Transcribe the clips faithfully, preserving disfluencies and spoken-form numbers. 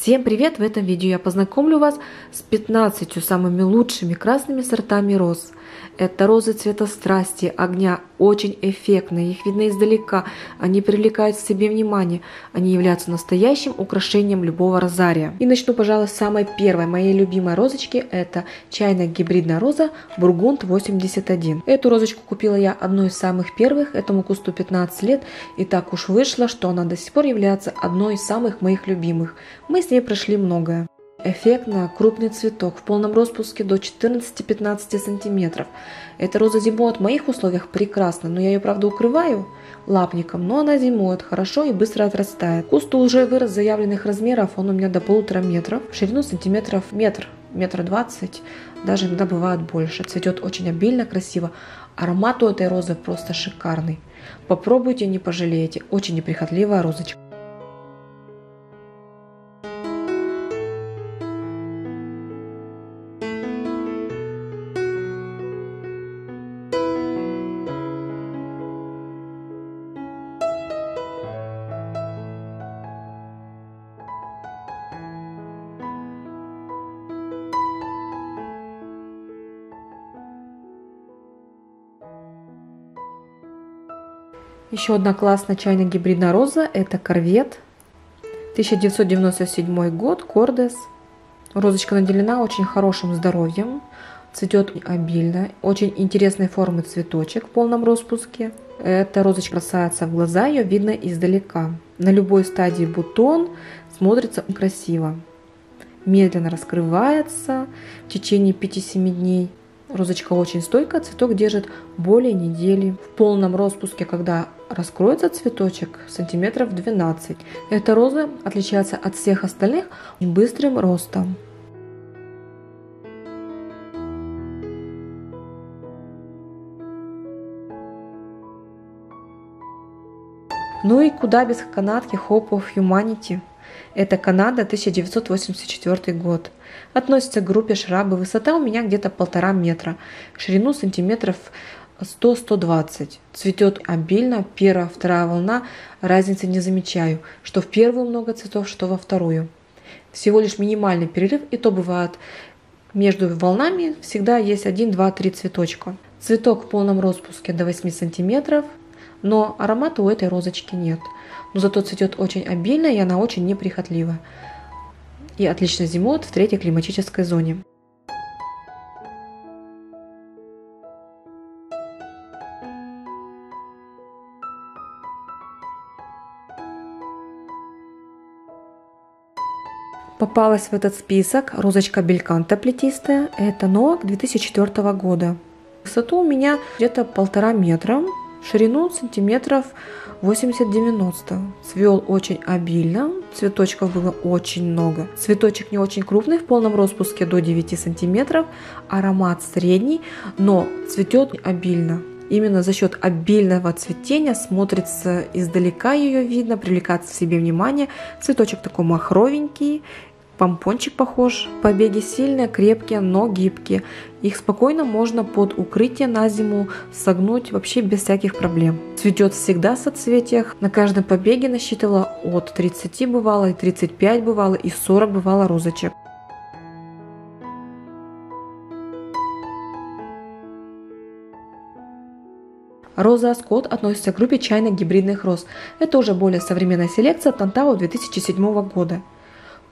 Всем привет! В этом видео я познакомлю вас с пятнадцатью самыми лучшими красными сортами роз. Это розы цвета страсти, огня, очень эффектные, их видно издалека, они привлекают к себе внимание, они являются настоящим украшением любого розария. И начну, пожалуй, с самой первой, моей любимой розочки, это чайная гибридная роза Бургунд восемьдесят один. Эту розочку купила я одной из самых первых, этому кусту пятнадцать лет, и так уж вышло, что она до сих пор является одной из самых моих любимых. Мы с ней прошли многое. Эффектно крупный цветок, в полном распуске до четырнадцати-пятнадцати сантиметров. Эта роза зимует в моих условиях прекрасно, но я ее, правда, укрываю лапником, но она зимует хорошо и быстро отрастает. Куст уже вырос заявленных размеров, он у меня до полутора метров, в ширину сантиметров метр, метр двадцать, даже иногда бывает больше. Цветет очень обильно, красиво, аромат у этой розы просто шикарный. Попробуйте, не пожалеете, очень неприхотливая розочка. Еще одна классная чайная гибридная роза – это Корвет, тысяча девятьсот девяносто седьмой год, Кордес. Розочка наделена очень хорошим здоровьем, цветет обильно, очень интересной формы цветочек в полном распуске. Эта розочка бросается в глаза, ее видно издалека. На любой стадии бутон смотрится красиво, медленно раскрывается в течение пяти-семи дней. Розочка очень стойкая, цветок держит более недели. В полном распуске, когда раскроется цветочек, сантиметров двенадцать. Эта роза отличается от всех остальных быстрым ростом. Ну и куда без канадки Хоуп Фо Хьюманити. Это Канада, тысяча девятьсот восемьдесят четвёртый год. Относится к группе шрабы. Высота у меня где-то полтора метра. Ширину сантиметров сто-сто двадцать. Цветет обильно. Первая, вторая волна. Разницы не замечаю. Что в первую много цветов, что во вторую. Всего лишь минимальный перерыв. И то бывает между волнами всегда есть один, два, три цветочка. Цветок в полном распуске до восьми сантиметров. Но аромата у этой розочки нет. Но зато цветет очень обильно, и она очень неприхотлива. И отлично зимует в третьей климатической зоне. Попалась в этот список розочка Бельканта плетистая. Это Ноак две тысячи четвёртого года. Высоту у меня где-то полтора метра. Ширину сантиметров восемьдесят-девяносто. Цвел очень обильно, цветочков было очень много. Цветочек не очень крупный, в полном распуске до девяти сантиметров. Аромат средний, но цветет обильно. Именно за счет обильного цветения смотрится издалека, ее видно, привлекает к себе внимание. Цветочек такой махровенький, помпончик похож. Побеги сильные, крепкие, но гибкие. Их спокойно можно под укрытие на зиму согнуть вообще без всяких проблем. Цветет всегда в соцветиях. На каждом побеге насчитывала от тридцати бывало, и тридцать пять бывало, и сорок бывало розочек. Роза Аскот относится к группе чайно-гибридных роз. Это уже более современная селекция Тантау две тысячи седьмого года.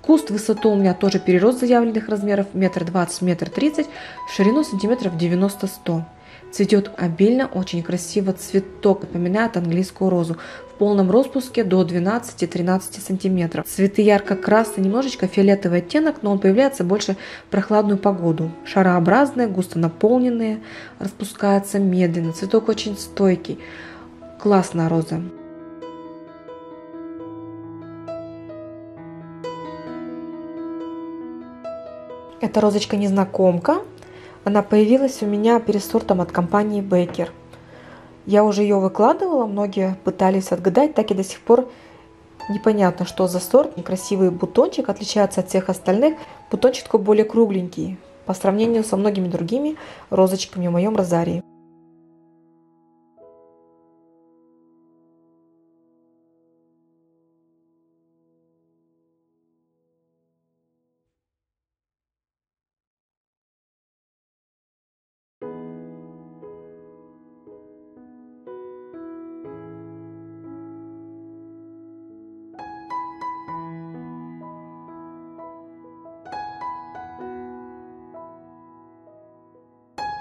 Куст высоту у меня тоже перерос заявленных размеров метр двадцать, метр тридцать, в ширину сантиметров девяносто-сто. Цветет обильно, очень красиво, цветок напоминает английскую розу, в полном распуске до двенадцати-тринадцати сантиметров. Цветы ярко-красный, немножечко фиолетовый оттенок, но он появляется больше в прохладную погоду. Шарообразные, густо наполненные, распускается медленно, цветок очень стойкий, классная роза. Это розочка незнакомка, она появилась у меня перед сортом от компании Baker. Я уже ее выкладывала, многие пытались отгадать, так и до сих пор непонятно, что за сорт. Некрасивый бутончик, отличается от всех остальных, бутончик такой более кругленький по сравнению со многими другими розочками в моем розарии.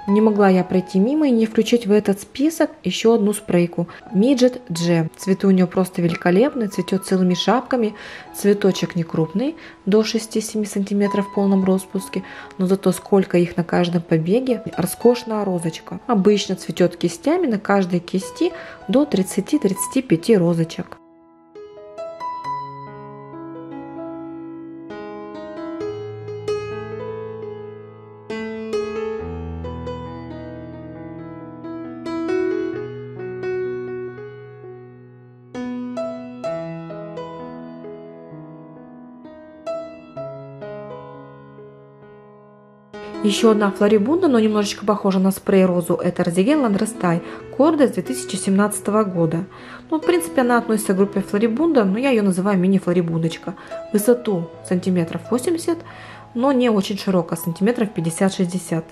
Не могла я пройти мимо и не включить в этот список еще одну спрейку. Midget Gem. Цветы у нее просто великолепны. Цветет целыми шапками. Цветочек не крупный, до шести-семи сантиметров в полном распуске. Но зато сколько их на каждом побеге. Роскошная розочка. Обычно цветет кистями, на каждой кисти до тридцати-тридцати пяти розочек. Еще одна флорибунда, но немножечко похожа на спрей-розу, это Розиге Ландростай, Корда с две тысячи семнадцатого года. Ну, в принципе, она относится к группе флорибунда, но я ее называю мини-флорибундочка. Высоту сантиметров восемьдесят, но не очень широко, сантиметров пятьдесят-шестьдесят.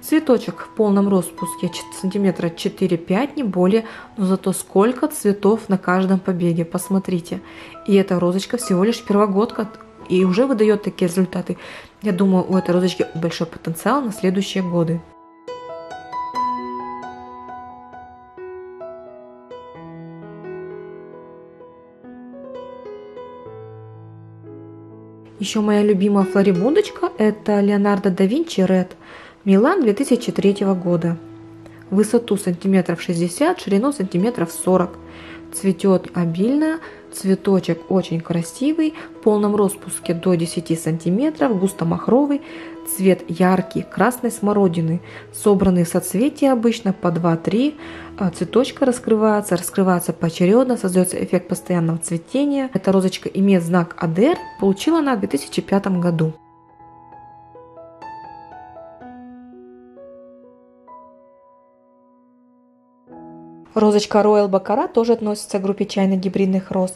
Цветочек в полном распуске сантиметра четыре-пять, не более, но зато сколько цветов на каждом побеге, посмотрите. И эта розочка всего лишь первогодка. И уже выдает такие результаты. Я думаю, у этой розочки большой потенциал на следующие годы. Еще моя любимая флорибундочка – это Леонардо да Винчи Ред, Милан две тысячи третьего года. Высоту сантиметров шестьдесят, ширину сантиметров сорок. Цветет обильно, цветочек очень красивый, в полном распуске до десяти сантиметров, густо-махровый, цвет яркий, красной смородины, собранные соцветия обычно по два-три, цветочка раскрывается, раскрывается поочередно, создается эффект постоянного цветения. Эта розочка имеет знак А Д Р, получила она в две тысячи пятом году. Розочка Royal Baccara тоже относится к группе чайно-гибридных роз.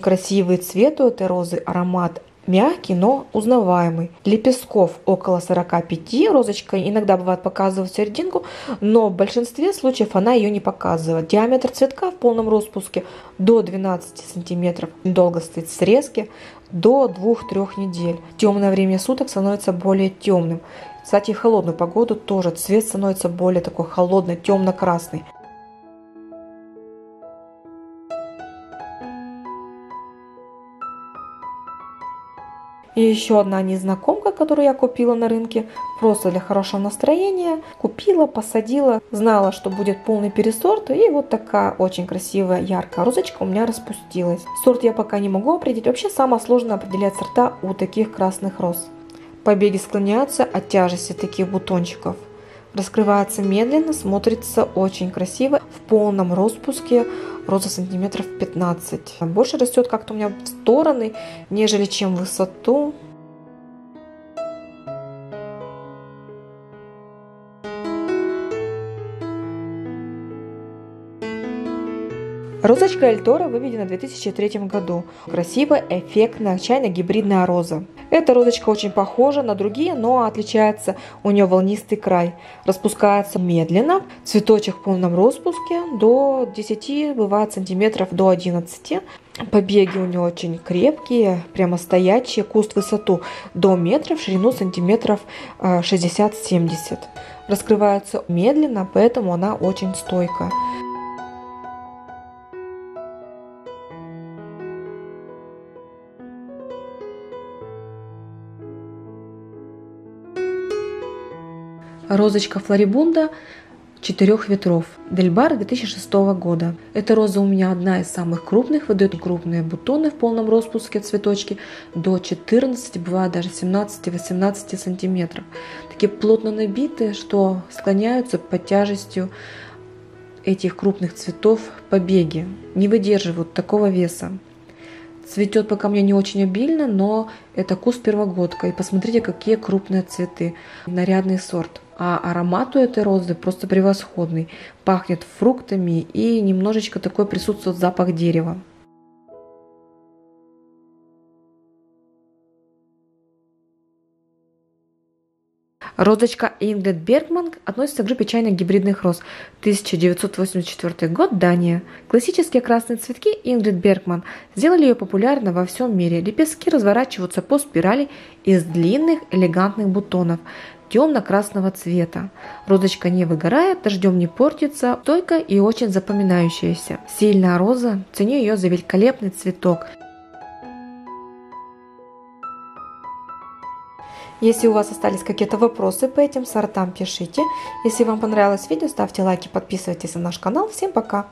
Красивый цвет у этой розы, аромат мягкий, но узнаваемый. Лепестков около сорока пяти, розочка иногда бывает показывает серединку, но в большинстве случаев она ее не показывает. Диаметр цветка в полном распуске до двенадцати сантиметров, долго стоит срезки, до двух-трёх недель. В темное время суток становится более темным. Кстати, в холодную погоду тоже цвет становится более такой холодный, темно-красный. И еще одна незнакомка, которую я купила на рынке, просто для хорошего настроения. Купила, посадила, знала, что будет полный пересорт. И вот такая очень красивая, яркая розочка у меня распустилась. Сорт я пока не могу определить. Вообще, самое сложное определять сорта у таких красных роз. Побеги склоняются от тяжести таких бутончиков. Раскрывается медленно, смотрится очень красиво. В полном распуске роза сантиметров пятнадцать. Больше растет как-то у меня в стороны, нежели чем в высоту. Розочка Альтора выведена в две тысячи третьем году. Красивая, эффектная, чайно-гибридная роза. Эта розочка очень похожа на другие, но отличается. У нее волнистый край. Распускается медленно. Цветочек в полном распуске до десяти, бывает сантиметров до одиннадцати. Побеги у нее очень крепкие, прямо стоячие. Куст в высоту до метров, в ширину сантиметров шестьдесят-семьдесят. Раскрывается медленно, поэтому она очень стойкая. Розочка флорибунда четырех ветров, Дельбар две тысячи шестого года. Эта роза у меня одна из самых крупных, выдает крупные бутоны в полном распуске, цветочки до четырнадцати, бывает даже семнадцати-восемнадцати сантиметров. Такие плотно набитые, что склоняются под тяжестью этих крупных цветов побеги, не выдерживают такого веса. Цветет пока мне не очень обильно, но это куст первогодка. И посмотрите, какие крупные цветы. Нарядный сорт. А аромат у этой розы просто превосходный. Пахнет фруктами и немножечко такой присутствует запах дерева. Розочка Ингрид Бергман относится к группе чайно-гибридных роз. тысяча девятьсот восемьдесят четвёртый год, Дания. Классические красные цветки Ингрид Бергман сделали ее популярной во всем мире. Лепестки разворачиваются по спирали из длинных элегантных бутонов. темно-красного цвета. Розочка не выгорает, дождем не портится, стойкая и очень запоминающаяся. Сильная роза, ценю ее за великолепный цветок. Если у вас остались какие-то вопросы по этим сортам, пишите. Если вам понравилось видео, ставьте лайки, подписывайтесь на наш канал. Всем пока!